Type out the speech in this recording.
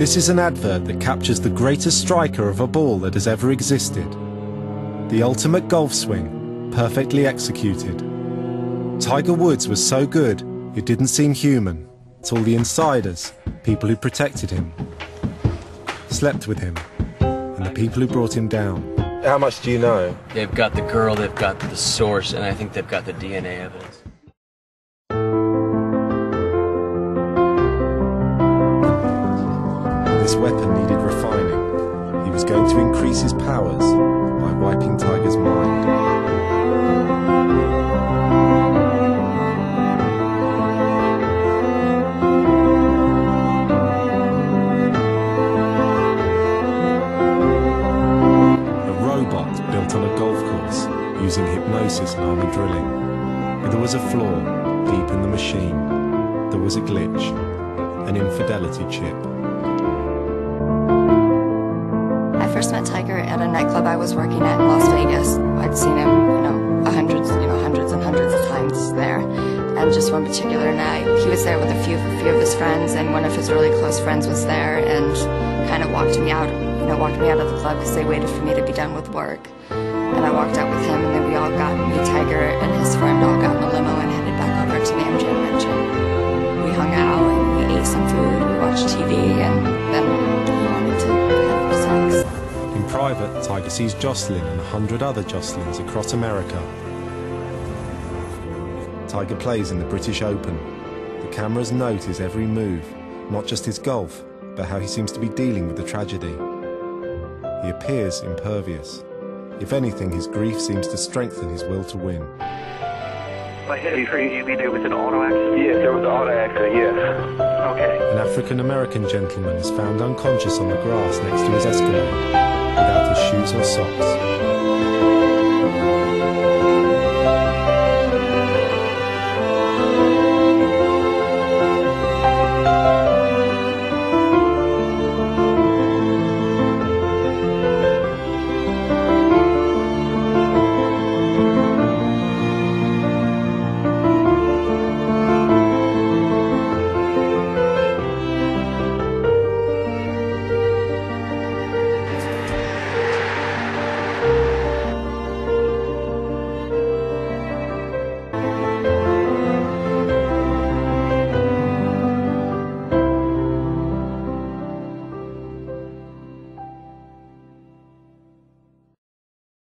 This is an advert that captures the greatest striker of a ball that has ever existed. The ultimate golf swing, perfectly executed. Tiger Woods was so good, it didn't seem human. It's all the insiders, people who protected him, slept with him, and the people who brought him down. How much do you know? They've got the girl, they've got the source, and I think they've got the DNA evidence. This weapon needed refining. He was going to increase his powers by wiping Tiger's mind. A robot built on a golf course using hypnosis and army drilling. But there was a flaw deep in the machine. There was a glitch, an infidelity chip. I first met Tiger at a nightclub I was working at in Las Vegas. I'd seen him, hundreds of times there. And just one particular night, he was there with a few of his friends, and one of his really close friends was there and kind of walked me out, of the club because they waited for me to be done with work. And I walked out with him, and then me, Tiger, and his friend all got in a limo and headed back over to the MGM Mansion. We hung out and we ate some food, we watched TV, and then he wanted to have sex. In private, Tiger sees Jocelyn and 100 other Jocelyns across America. Tiger plays in the British Open. The cameras note his every move, not just his golf, but how he seems to be dealing with the tragedy. He appears impervious. If anything, his grief seems to strengthen his will to win. I hit a tree. You mean there was an auto accident? Yes, there was an auto accident, yes. Okay. An African-American gentleman is found unconscious on the grass next to his Escalade, without his shoes or socks.